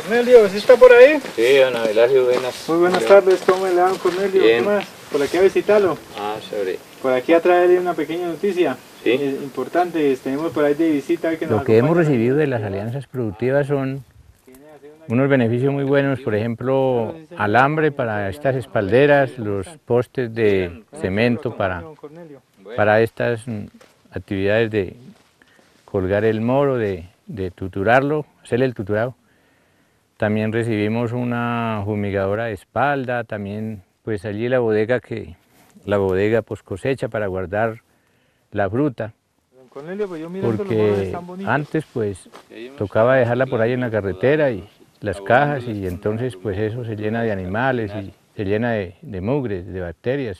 Cornelio, ¿sí está por ahí? Sí, don Abelardo, buenas. Muy buenas tardes, ¿cómo le va, Cornelio? Bien. ¿Cómo más? Por aquí a visitarlo. Ah, sobre. Por aquí a traerle una pequeña noticia. Sí. Importante, tenemos por ahí de visita. Que lo que hemos recibido de las alianzas productivas son unos beneficios muy buenos, por ejemplo, alambre para estas espalderas, los postes de cemento para estas actividades de colgar el moro, de tuturarlo, hacerle el tuturado. También recibimos una fumigadora de espalda, también pues allí la bodega post cosecha para guardar la fruta. Porque antes pues tocaba dejarla por ahí en la carretera y las cajas, y entonces pues eso se llena de animales y se llena de mugres, de bacterias.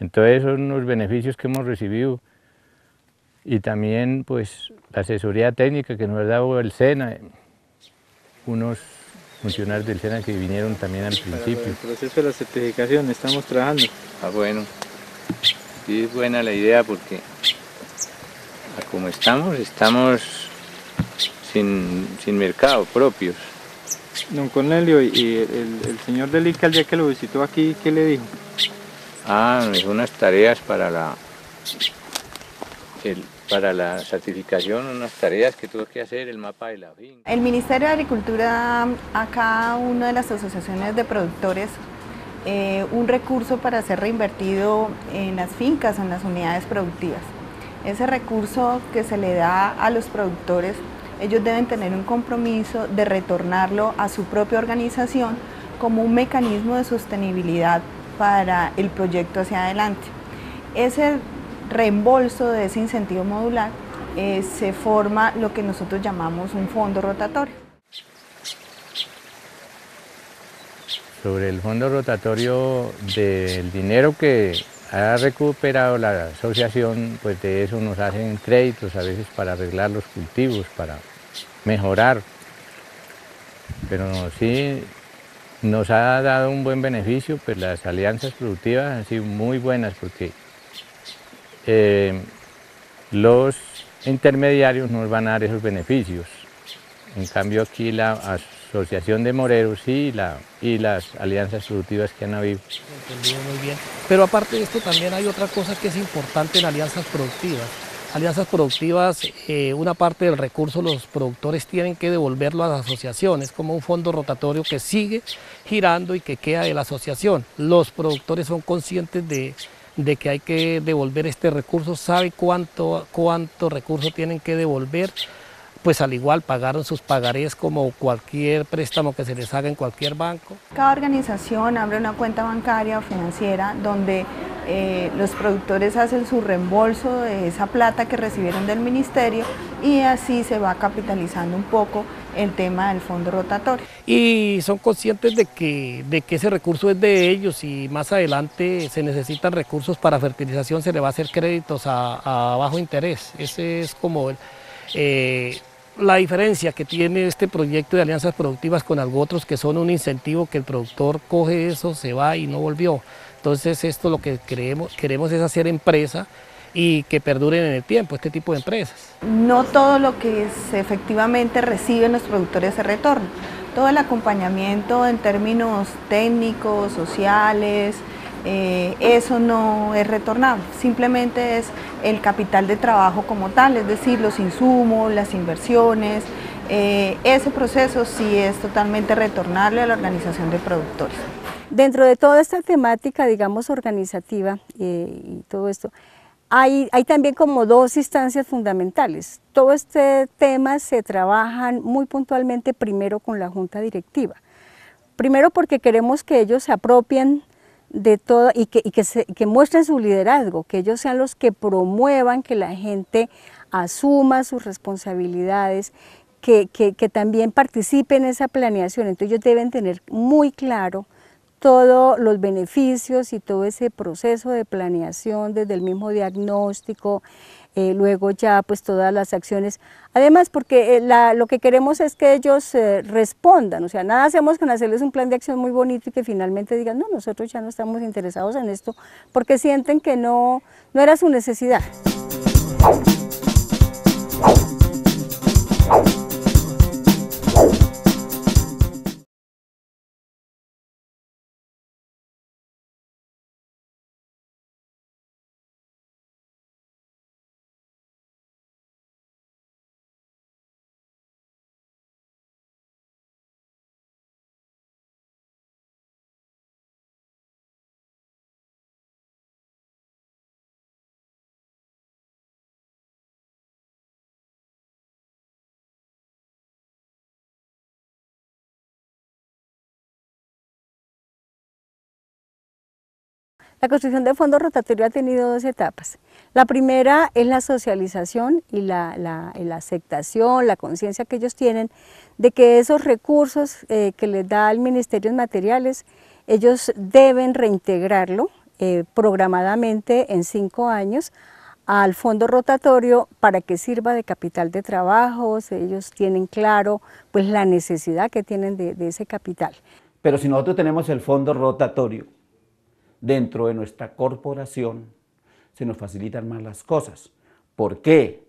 Entonces son los beneficios que hemos recibido. Y también pues la asesoría técnica que nos ha dado el SENA. Unos funcionarios del SENA que vinieron también al principio. El proceso de la certificación, estamos trabajando. Ah, bueno. Sí, es buena la idea porque, como estamos sin mercado propios. Don Cornelio, ¿y el señor del ICA el día que lo visitó aquí, qué le dijo? Ah, me dijo unas tareas para la certificación, unas tareas que tuve que hacer, el mapa de la finca. El Ministerio de Agricultura da a cada una de las asociaciones de productores un recurso para ser reinvertido en las fincas, en las unidades productivas. Ese recurso que se le da a los productores, ellos deben tener un compromiso de retornarlo a su propia organización como un mecanismo de sostenibilidad para el proyecto hacia adelante. Ese reembolso de ese incentivo modular se forma lo que nosotros llamamos un fondo rotatorio. Sobre el fondo rotatorio del dinero que ha recuperado la asociación, pues de eso nos hacen créditos a veces para arreglar los cultivos, para mejorar. Pero sí nos ha dado un buen beneficio, pues las alianzas productivas han sido muy buenas porque los intermediarios nos van a dar esos beneficios. En cambio aquí la asociación de moreros y las alianzas productivas que han habido. Entendido muy bien. Pero aparte de esto también hay otra cosa que es importante en alianzas productivas. Alianzas productivas, una parte del recurso los productores tienen que devolverlo a las asociaciones, como un fondo rotatorio que sigue girando y que queda de la asociación. Los productores son conscientes de que hay que devolver este recurso, sabe cuánto recurso tienen que devolver, pues al igual pagaron sus pagarés como cualquier préstamo que se les haga en cualquier banco. Cada organización abre una cuenta bancaria o financiera donde los productores hacen su reembolso de esa plata que recibieron del ministerio y así se va capitalizando un poco el tema del fondo rotatorio. Y son conscientes de que ese recurso es de ellos y más adelante se necesitan recursos para fertilización, se le va a hacer créditos a bajo interés. Ese es como la diferencia que tiene este proyecto de alianzas productivas con algo otros que son un incentivo que el productor coge eso, se va y no volvió. Entonces esto lo que queremos es hacer empresa y que perduren en el tiempo, este tipo de empresas. No todo lo que efectivamente reciben los productores se retorna. Todo el acompañamiento en términos técnicos, sociales, eso no es retornable. Simplemente es el capital de trabajo como tal, es decir, los insumos, las inversiones. Ese proceso sí es totalmente retornable a la organización de productores. Dentro de toda esta temática, digamos, organizativa y todo esto, hay también como dos instancias fundamentales. Todo este tema se trabaja muy puntualmente primero con la Junta Directiva. Primero porque queremos que ellos se apropien de todo y que muestren su liderazgo, que ellos sean los que promuevan que la gente asuma sus responsabilidades, que también participen en esa planeación. Entonces ellos deben tener muy claro todos los beneficios y todo ese proceso de planeación desde el mismo diagnóstico, luego ya pues todas las acciones. Además porque lo que queremos es que ellos respondan, o sea, nada hacemos con hacerles un plan de acción muy bonito y que finalmente digan, no, nosotros ya no estamos interesados en esto, porque sienten que no era su necesidad. La construcción de fondo rotatorio ha tenido dos etapas. La primera es la socialización y la aceptación, la conciencia que ellos tienen de que esos recursos que les da el Ministerio de Materiales, ellos deben reintegrarlo programadamente en 5 años al fondo rotatorio para que sirva de capital de trabajo. Ellos tienen claro pues, la necesidad que tienen de ese capital. Pero si nosotros tenemos el fondo rotatorio dentro de nuestra corporación, se nos facilitan más las cosas. ¿Por qué?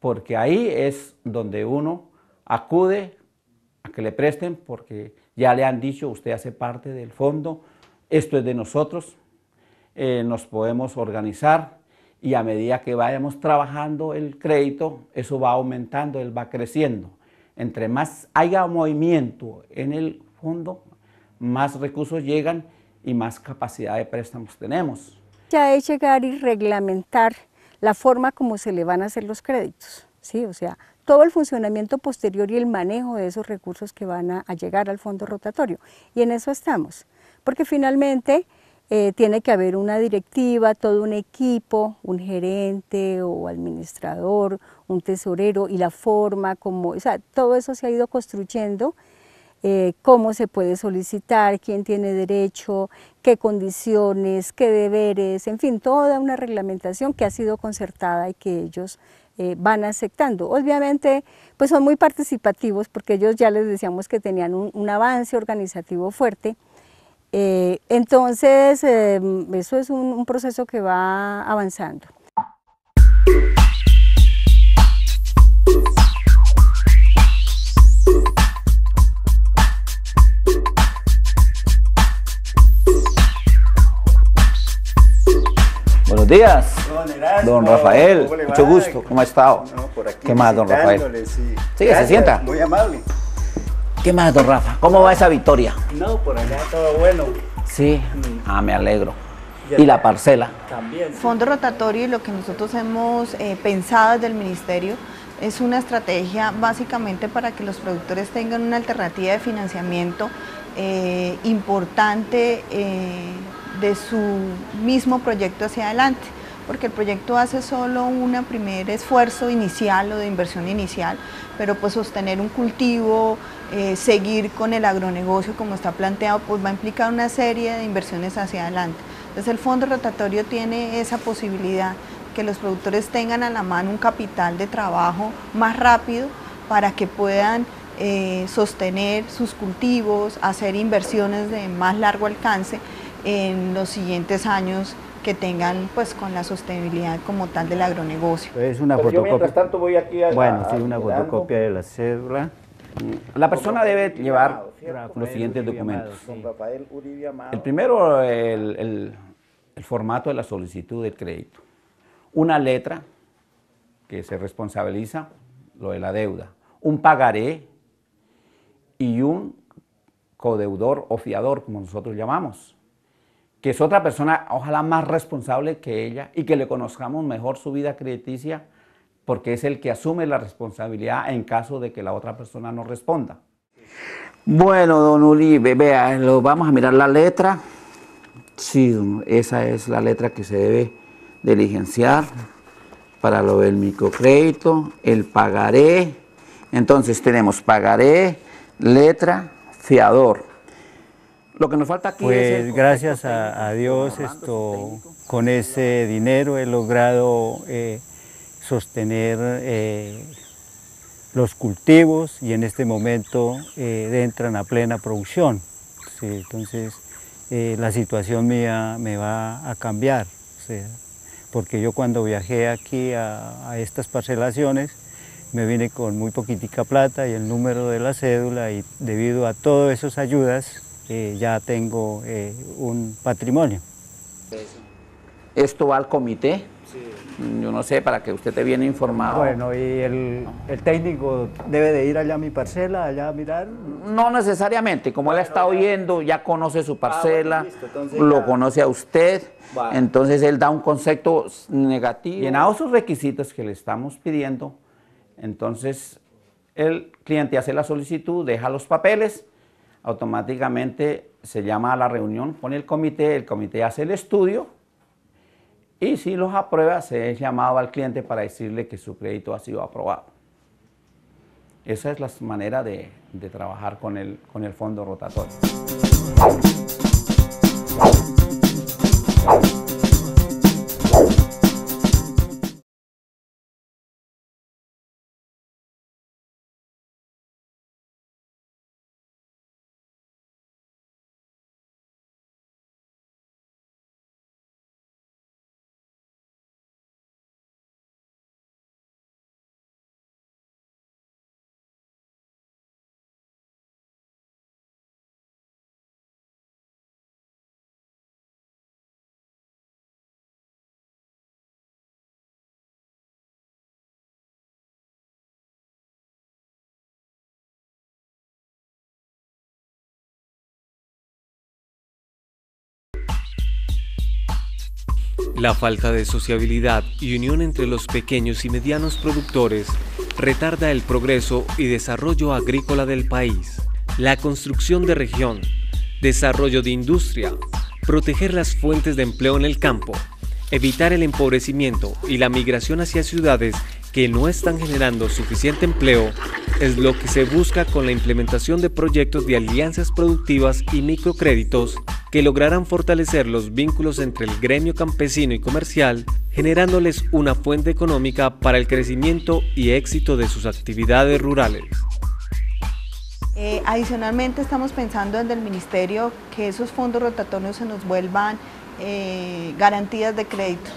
Porque ahí es donde uno acude a que le presten, porque ya le han dicho, usted hace parte del fondo, esto es de nosotros, nos podemos organizar y a medida que vayamos trabajando el crédito, eso va aumentando, él va creciendo. Entre más haya movimiento en el fondo, más recursos llegan y más capacidad de préstamos tenemos. Ya es llegar y reglamentar la forma como se le van a hacer los créditos, ¿sí? O sea, todo el funcionamiento posterior y el manejo de esos recursos que van a llegar al fondo rotatorio. Y en eso estamos, porque finalmente tiene que haber una directiva, todo un equipo, un gerente o administrador, un tesorero y la forma como, o sea, todo eso se ha ido construyendo. Cómo se puede solicitar, quién tiene derecho, qué condiciones, qué deberes, en fin, toda una reglamentación que ha sido concertada y que ellos van aceptando. Obviamente, pues son muy participativos porque ellos ya les decíamos que tenían un avance organizativo fuerte. Entonces, eso es un proceso que va avanzando. Buenos días, don Rafael, mucho gusto, ¿cómo ha estado? No, por aquí. ¿Qué más, don Rafael? Sí, se sienta. Muy amable. ¿Qué más, don Rafa? ¿Cómo va esa victoria? No, por allá todo bueno. Sí, me alegro. ¿Y la parcela? También. Sí. Fondo rotatorio y lo que nosotros hemos pensado desde el ministerio es una estrategia básicamente para que los productores tengan una alternativa de financiamiento importante de su mismo proyecto hacia adelante, porque el proyecto hace solo un primer esfuerzo inicial o de inversión inicial, pero pues sostener un cultivo, seguir con el agronegocio como está planteado, pues va a implicar una serie de inversiones hacia adelante. Entonces el fondo rotatorio tiene esa posibilidad, que los productores tengan a la mano un capital de trabajo más rápido para que puedan sostener sus cultivos, hacer inversiones de más largo alcance en los siguientes años que tengan pues con la sostenibilidad como tal del agronegocio. Es una fotocopia. Yo mientras tanto voy aquí a una fotocopia de la cédula. La persona debe llevar los siguientes documentos. El primero, el formato de la solicitud de crédito. Una letra que se responsabiliza lo de la deuda. Un pagaré y un codeudor o fiador, como nosotros llamamos, que es otra persona, ojalá más responsable que ella y que le conozcamos mejor su vida crediticia, porque es el que asume la responsabilidad en caso de que la otra persona no responda. Bueno, don Uribe, vea, vamos a mirar la letra. Sí, esa es la letra que se debe diligenciar para lo del microcrédito, el pagaré, Entonces tenemos pagaré, letra, fiador. Lo que nos falta aquí es... Pues gracias a Dios con ese dinero he logrado sostener los cultivos y en este momento entran a plena producción. Sí, entonces la situación mía me va a cambiar, o sea, porque yo cuando viajé aquí a estas parcelaciones me vine con muy poquitica plata y el número de la cédula, y debido a todas esas ayudas ya tengo un patrimonio. ¿Esto va al comité? Sí. Yo no sé, para que usted esté bien informado. Bueno, ¿y el técnico debe de ir allá a mi parcela, allá a mirar? No necesariamente, como él está oyendo, ya conoce su parcela, bueno, listo, lo conoce a usted. Vale. Entonces él da un concepto negativo. Llenados sus requisitos que le estamos pidiendo, entonces el cliente hace la solicitud, deja los papeles, automáticamente se llama a la reunión, pone el comité hace el estudio y si los aprueba se es llamado al cliente para decirle que su crédito ha sido aprobado. Esa es la manera de trabajar con el fondo rotatorio. La falta de sociabilidad y unión entre los pequeños y medianos productores retarda el progreso y desarrollo agrícola del país. La construcción de región, desarrollo de industria, proteger las fuentes de empleo en el campo, evitar el empobrecimiento y la migración hacia ciudades que no están generando suficiente empleo es lo que se busca con la implementación de proyectos de alianzas productivas y microcréditos que lograrán fortalecer los vínculos entre el gremio campesino y comercial, generándoles una fuente económica para el crecimiento y éxito de sus actividades rurales. Adicionalmente estamos pensando desde el Ministerio que esos fondos rotatorios se nos vuelvan garantías de crédito.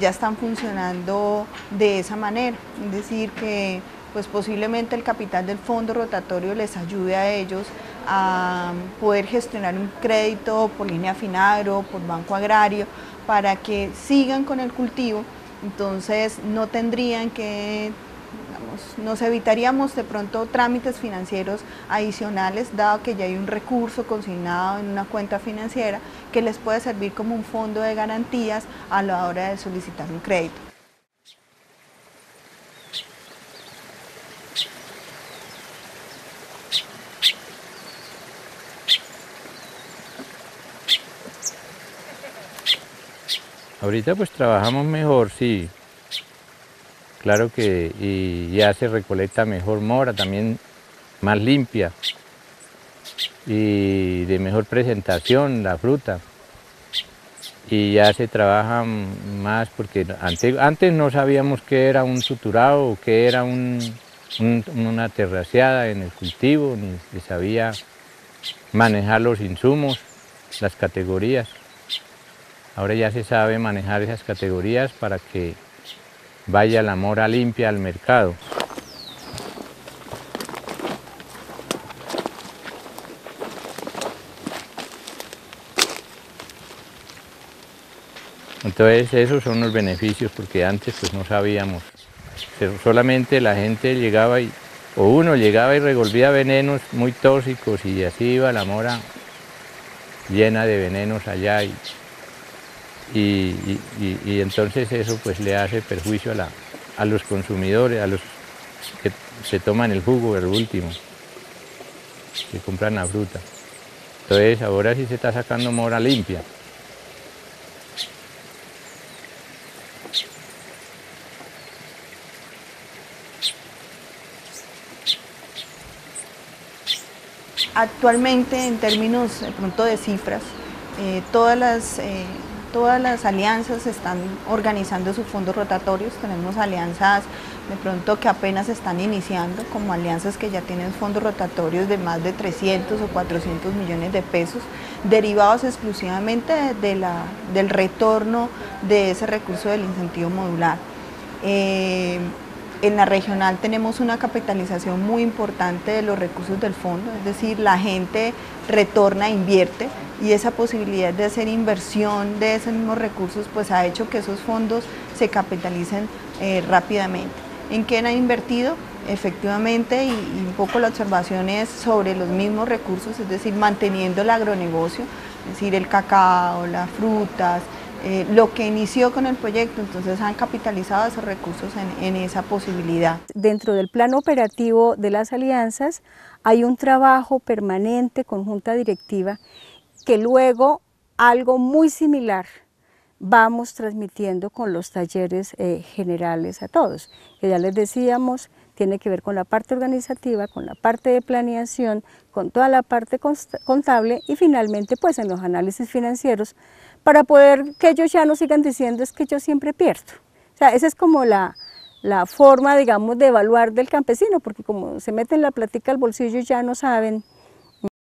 Ya están funcionando de esa manera, es decir que pues posiblemente el capital del fondo rotatorio les ayude a ellos a poder gestionar un crédito por línea Finagro, por Banco Agrario, para que sigan con el cultivo, entonces no tendrían que, digamos, nos evitaríamos de pronto trámites financieros adicionales, dado que ya hay un recurso consignado en una cuenta financiera que les puede servir como un fondo de garantías a la hora de solicitar un crédito. Ahorita pues trabajamos mejor, sí, claro que y ya se recolecta mejor mora, también más limpia y de mejor presentación la fruta. Y ya se trabaja más porque antes no sabíamos qué era un suturado o qué era una terraceada en el cultivo, ni se sabía manejar los insumos, las categorías. Ahora ya se sabe manejar esas categorías para que vaya la mora limpia al mercado. Entonces esos son los beneficios, porque antes pues no sabíamos. Pero solamente la gente llegaba o uno llegaba y revolvía venenos muy tóxicos y así iba la mora llena de venenos allá. Y entonces eso pues le hace perjuicio a los consumidores, a los que se toman el jugo, el último, que compran la fruta. Entonces ahora sí se está sacando mora limpia. Actualmente, en términos de pronto de cifras, todas las alianzas están organizando sus fondos rotatorios. Tenemos alianzas de pronto que apenas están iniciando, como alianzas que ya tienen fondos rotatorios de más de 300 o 400 millones de pesos, derivados exclusivamente del retorno de ese recurso del incentivo modular. En la regional tenemos una capitalización muy importante de los recursos del fondo, es decir, la gente retorna e invierte, y esa posibilidad de hacer inversión de esos mismos recursos pues ha hecho que esos fondos se capitalicen rápidamente. ¿En quién ha invertido? Efectivamente, y un poco la observación es sobre los mismos recursos, es decir, manteniendo el agronegocio, es decir, el cacao, las frutas, lo que inició con el proyecto. Entonces han capitalizado esos recursos en esa posibilidad. Dentro del plan operativo de las alianzas hay un trabajo permanente con junta directiva que luego algo muy similar vamos transmitiendo con los talleres generales a todos, que ya les decíamos, tiene que ver con la parte organizativa, con la parte de planeación, con toda la parte contable y finalmente pues en los análisis financieros, para poder que ellos ya no sigan diciendo es que yo siempre pierdo. O sea, esa es como la forma, digamos, de evaluar del campesino, porque como se meten la platica al bolsillo ya no saben